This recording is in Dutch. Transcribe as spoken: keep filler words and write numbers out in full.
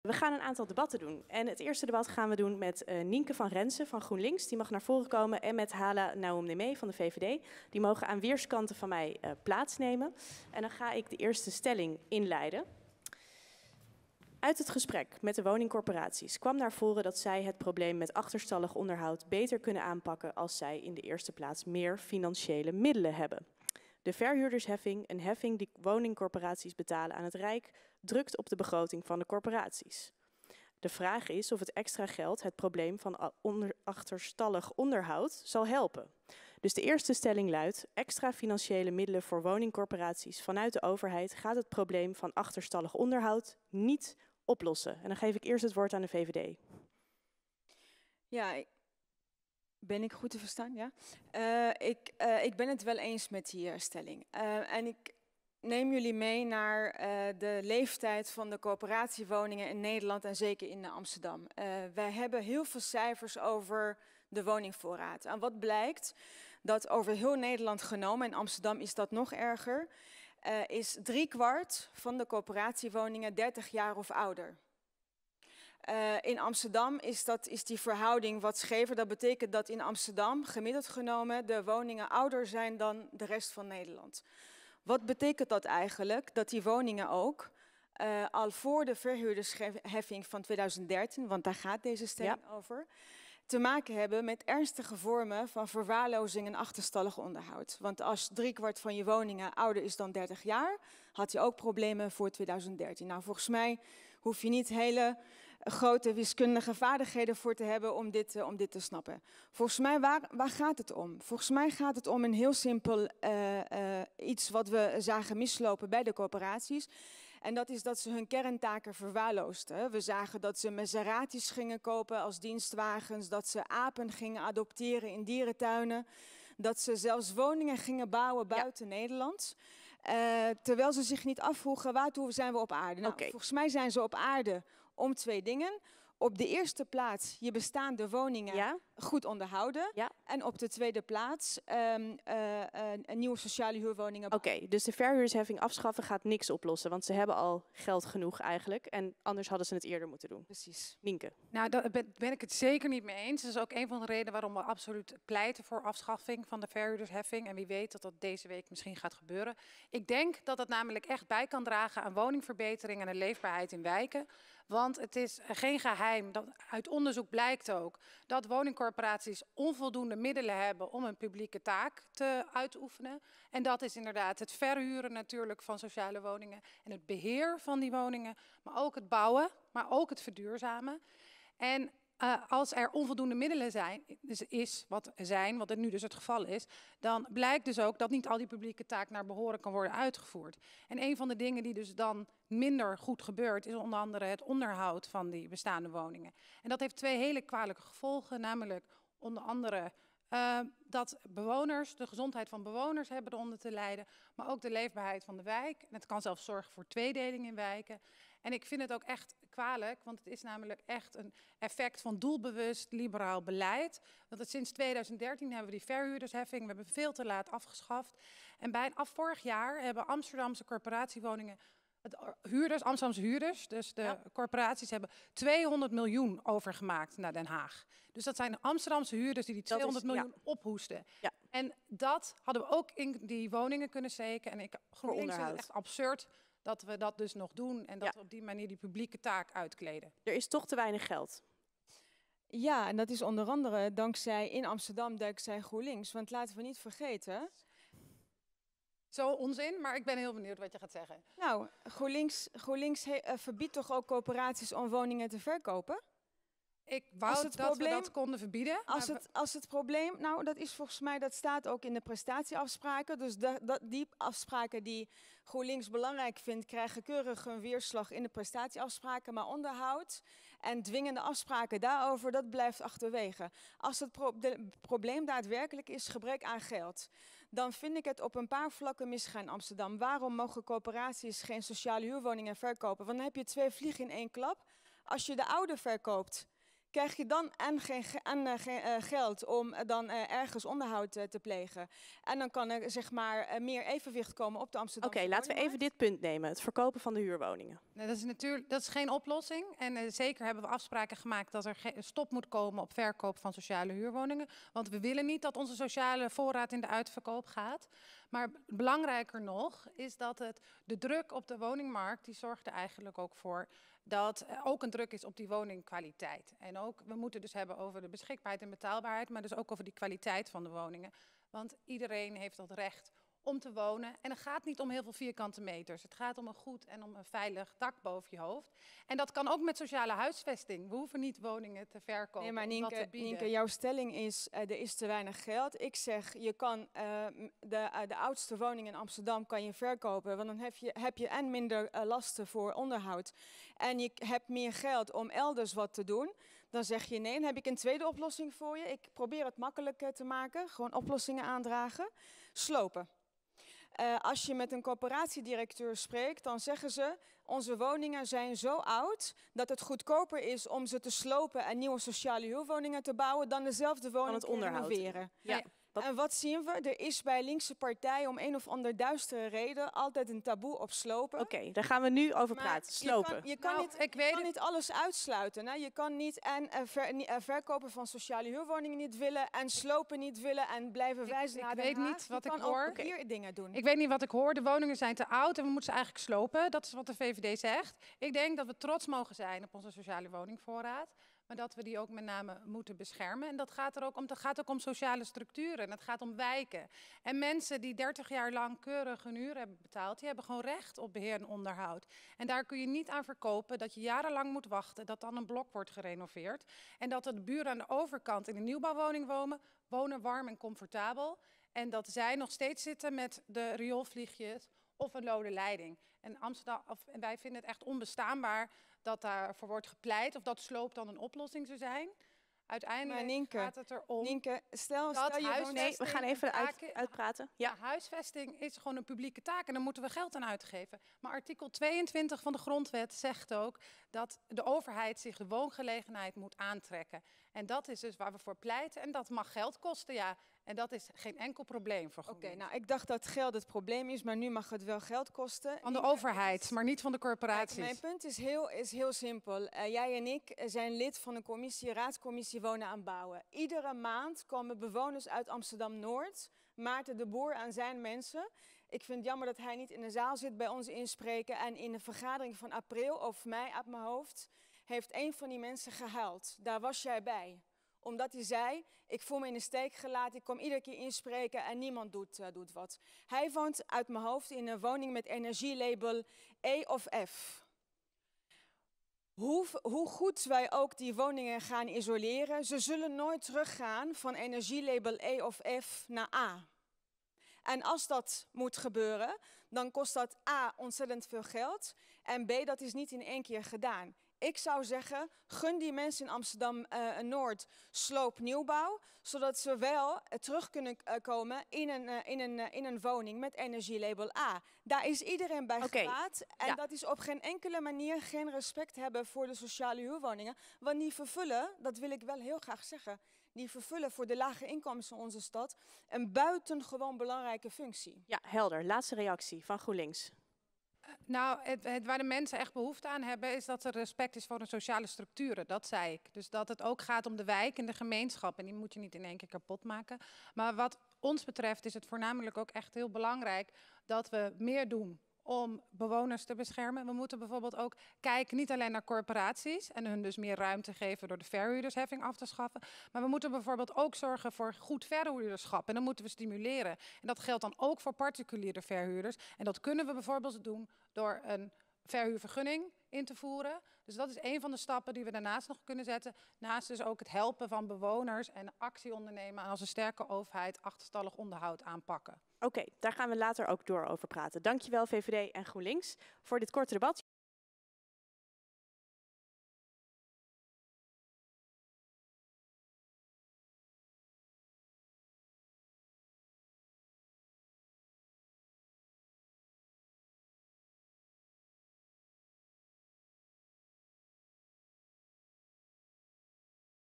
We gaan een aantal debatten doen. En het eerste debat gaan we doen met uh, Nienke van Renssen van GroenLinks. Die mag naar voren komen. En met Hala Naoum Néhmé van de V V D. Die mogen aan weerskanten van mij uh, plaatsnemen. En dan ga ik de eerste stelling inleiden. Uit het gesprek met de woningcorporaties kwam naar voren dat zij het probleem met achterstallig onderhoud beter kunnen aanpakken als zij in de eerste plaats meer financiële middelen hebben. De verhuurdersheffing, een heffing die woningcorporaties betalen aan het Rijk, drukt op de begroting van de corporaties. De vraag is of het extra geld het probleem van onder- achterstallig onderhoud zal helpen. Dus de eerste stelling luidt: extra financiële middelen voor woningcorporaties vanuit de overheid gaat het probleem van achterstallig onderhoud niet oplossen. En dan geef ik eerst het woord aan de V V D. Ja, ik... Ben ik goed te verstaan? Ja. Uh, ik, uh, ik ben het wel eens met die uh, stelling. Uh, en ik neem jullie mee naar uh, de leeftijd van de coöperatiewoningen in Nederland en zeker in uh, Amsterdam. Uh, wij hebben heel veel cijfers over de woningvoorraad. En wat blijkt, dat over heel Nederland genomen, en Amsterdam is dat nog erger, uh, is drie kwart van de coöperatiewoningen dertig jaar of ouder. Uh, in Amsterdam is, dat, is die verhouding wat schever. Dat betekent dat in Amsterdam, gemiddeld genomen, de woningen ouder zijn dan de rest van Nederland. Wat betekent dat eigenlijk? Dat die woningen ook, uh, al voor de verhuurdersheffing van tweeduizend dertien, want daar gaat deze stelling ja. over, te maken hebben met ernstige vormen van verwaarlozing en achterstallig onderhoud. Want als driekwart van je woningen ouder is dan dertig jaar, had je ook problemen voor tweeduizend dertien. Nou, volgens mij hoef je niet hele grote wiskundige vaardigheden voor te hebben om dit, uh, om dit te snappen. Volgens mij, waar, waar gaat het om? Volgens mij gaat het om een heel simpel uh, uh, iets wat we zagen mislopen bij de corporaties. En dat is dat ze hun kerntaken verwaarloosden. We zagen dat ze Maseratis gingen kopen als dienstwagens, dat ze apen gingen adopteren in dierentuinen, dat ze zelfs woningen gingen bouwen buiten ja. Nederland. Uh, terwijl ze zich niet afvroegen, waartoe zijn we op aarde? Nou, okay. Volgens mij zijn ze op aarde om twee dingen. Op de eerste plaats je bestaande woningen ja. goed onderhouden. Ja. En op de tweede plaats um, uh, uh, nieuwe sociale huurwoningen. Oké, okay, dus de verhuurdersheffing afschaffen gaat niks oplossen. Want ze hebben al geld genoeg eigenlijk. En anders hadden ze het eerder moeten doen. Precies. Nienke. Nou, daar ben, ben ik het zeker niet mee eens. Dat is ook een van de redenen waarom we absoluut pleiten voor afschaffing van de verhuurdersheffing. En wie weet dat dat deze week misschien gaat gebeuren. Ik denk dat dat namelijk echt bij kan dragen aan woningverbetering en een leefbaarheid in wijken. Want het is geen geheim, dat uit onderzoek blijkt ook dat woningcorporaties onvoldoende middelen hebben om een publieke taak te uitoefenen. En dat is inderdaad het verhuren natuurlijk van sociale woningen en het beheer van die woningen, maar ook het bouwen, maar ook het verduurzamen. En Uh, als er onvoldoende middelen zijn, dus is wat zijn, wat er nu dus het geval is, dan blijkt dus ook dat niet al die publieke taak naar behoren kan worden uitgevoerd. En een van de dingen die dus dan minder goed gebeurt, is onder andere het onderhoud van die bestaande woningen. En dat heeft twee hele kwalijke gevolgen, namelijk onder andere uh, dat bewoners, de gezondheid van bewoners hebben eronder te lijden, maar ook de leefbaarheid van de wijk. En het kan zelfs zorgen voor tweedeling in wijken. En ik vind het ook echt kwalijk, want het is namelijk echt een effect van doelbewust liberaal beleid. Want het, sinds tweeduizend dertien hebben we die verhuurdersheffing, we hebben veel te laat afgeschaft. En bijna vorig jaar hebben Amsterdamse corporatiewoningen, het, huurders, Amsterdamse huurders, dus de ja. corporaties hebben tweehonderd miljoen overgemaakt naar Den Haag. Dus dat zijn de Amsterdamse huurders die die tweehonderd miljoen ja. ophoesten. Ja. En dat hadden we ook in die woningen kunnen steken. En ik GroenLinks vind het echt absurd dat we dat dus nog doen en dat ja. we op die manier die publieke taak uitkleden. Er is toch te weinig geld. Ja, en dat is onder andere dankzij in Amsterdam, dankzij GroenLinks. Want laten we niet vergeten. Zo onzin, maar ik ben heel benieuwd wat je gaat zeggen. Nou, GroenLinks, GroenLinks he, uh, verbiedt toch ook corporaties om woningen te verkopen? Ik wou dat probleem, we dat konden verbieden. Als het, als het probleem, nou dat is volgens mij, dat staat ook in de prestatieafspraken. Dus de, dat, die afspraken die GroenLinks belangrijk vindt, krijgen keurig hun weerslag in de prestatieafspraken. Maar onderhoud en dwingende afspraken daarover, dat blijft achterwege. Als het pro, de, probleem daadwerkelijk is gebrek aan geld, dan vind ik het op een paar vlakken misgaan in Amsterdam. Waarom mogen corporaties geen sociale huurwoningen verkopen? Want dan heb je twee vliegen in één klap. Als je de oude verkoopt, krijg je dan en geen, en geen uh, geld om dan uh, ergens onderhoud uh, te plegen. En dan kan er zeg maar uh, meer evenwicht komen op de Amsterdamse Oké, okay, laten we even dit punt nemen. Het verkopen van de huurwoningen. Nou, dat is natuurlijk, dat is geen oplossing. En uh, zeker hebben we afspraken gemaakt dat er een stop moet komen op verkoop van sociale huurwoningen. Want we willen niet dat onze sociale voorraad in de uitverkoop gaat. Maar belangrijker nog is dat het, de druk op de woningmarkt, die zorgt er eigenlijk ook voor dat er ook een druk is op die woningkwaliteit. En ook, we moeten dus hebben over de beschikbaarheid en betaalbaarheid, maar dus ook over die kwaliteit van de woningen. Want iedereen heeft dat recht om te wonen. En het gaat niet om heel veel vierkante meters. Het gaat om een goed en om een veilig dak boven je hoofd. En dat kan ook met sociale huisvesting. We hoeven niet woningen te verkopen. Nee, maar Nienke, Nienke, jouw stelling is, uh, er is te weinig geld. Ik zeg, je kan uh, de, uh, de oudste woning in Amsterdam kan je verkopen. Want dan heb je, heb je en minder uh, lasten voor onderhoud. En je hebt meer geld om elders wat te doen. Dan zeg je nee, dan heb ik een tweede oplossing voor je. Ik probeer het makkelijk uh, te maken. Gewoon oplossingen aandragen. Slopen. Uh, als je met een coöperatiedirecteur spreekt, dan zeggen ze, onze woningen zijn zo oud dat het goedkoper is om ze te slopen en nieuwe sociale huurwoningen te bouwen dan dezelfde woning te renoveren. Ja. Dat... En wat zien we? Er is bij linkse partijen om een of ander duistere reden altijd een taboe op slopen. Oké, okay, daar gaan we nu over maar praten. Slopen. Je kan, je kan, nou, niet, ik weet je kan niet alles uitsluiten. Nou, je kan niet en uh, ver, uh, verkopen van sociale huurwoningen niet willen en slopen niet willen en blijven wijzen ik, naar de Ik weet niet wat ik hoor. Ook hier dingen doen. Ik weet niet wat ik hoor. De woningen zijn te oud en we moeten ze eigenlijk slopen. Dat is wat de V V D zegt. Ik denk dat we trots mogen zijn op onze sociale woningvoorraad. Maar dat we die ook met name moeten beschermen. En dat gaat er ook om, dat gaat ook om sociale structuren. En dat gaat om wijken. En mensen die dertig jaar lang keurig hun huur hebben betaald, die hebben gewoon recht op beheer en onderhoud. En daar kun je niet aan verkopen dat je jarenlang moet wachten, dat dan een blok wordt gerenoveerd. En dat de buren aan de overkant in een nieuwbouwwoning wonen, wonen warm en comfortabel. En dat zij nog steeds zitten met de rioolvliegjes of een lode leiding. En Amsterdam, of, en wij vinden het echt onbestaanbaar dat daarvoor wordt gepleit of dat sloop dan een oplossing zou zijn. Uiteindelijk maar Nienke, gaat het erom. Nienke, stel, stel je huisvesting. Nee, we gaan even uit, uitpraten. Ja. Ja, huisvesting is gewoon een publieke taak en daar moeten we geld aan uitgeven. Maar artikel tweeëntwintig van de grondwet zegt ook dat de overheid zich de woongelegenheid moet aantrekken. En dat is dus waar we voor pleiten en dat mag geld kosten, ja. En dat is geen enkel probleem voor GroenLinks. Oké, okay, nou ik dacht dat geld het probleem is, maar nu mag het wel geld kosten. Van de overheid, maar niet van de corporaties. Kijk, mijn punt is heel, is heel simpel. Uh, jij en ik zijn lid van een commissie, raadscommissie Wonen aan Bouwen. Iedere maand komen bewoners uit Amsterdam-Noord, Maarten de Boer aan zijn mensen. Ik vind het jammer dat hij niet in de zaal zit bij ons inspreken. En in de vergadering van april of mei uit mijn hoofd heeft een van die mensen gehuild. Daar was jij bij. Omdat hij zei, ik voel me in de steek gelaten, ik kom iedere keer inspreken en niemand doet, uh, doet wat. Hij woont uit mijn hoofd in een woning met energielabel E of F. Hoe, hoe goed wij ook die woningen gaan isoleren, ze zullen nooit teruggaan van energielabel E of F naar A. En als dat moet gebeuren, dan kost dat A ontzettend veel geld en B, dat is niet in één keer gedaan. Ik zou zeggen, gun die mensen in Amsterdam-Noord uh, sloop nieuwbouw, zodat ze wel uh, terug kunnen uh, komen in een, uh, in, een, uh, in een woning met energielabel A. Daar is iedereen bij okay. gebaat en ja. dat is op geen enkele manier geen respect hebben voor de sociale huurwoningen. Want die vervullen, dat wil ik wel heel graag zeggen, die vervullen voor de lage inkomens van onze stad een buitengewoon belangrijke functie. Ja, helder. Laatste reactie van GroenLinks. Nou, het, het, waar de mensen echt behoefte aan hebben is dat er respect is voor de sociale structuren, dat zei ik. Dus dat het ook gaat om de wijk en de gemeenschap en die moet je niet in één keer kapot maken. Maar wat ons betreft is het voornamelijk ook echt heel belangrijk dat we meer doen om bewoners te beschermen. We moeten bijvoorbeeld ook kijken niet alleen naar corporaties en hun dus meer ruimte geven door de verhuurdersheffing af te schaffen, maar we moeten bijvoorbeeld ook zorgen voor goed verhuurderschap en dat moeten we stimuleren. En dat geldt dan ook voor particuliere verhuurders en dat kunnen we bijvoorbeeld doen door een verhuurvergunning in te voeren. Dus dat is een van de stappen die we daarnaast nog kunnen zetten. Naast dus ook het helpen van bewoners en actie ondernemen en als een sterke overheid achterstallig onderhoud aanpakken. Oké, okay, daar gaan we later ook door over praten. Dankjewel V V D en GroenLinks voor dit korte debat.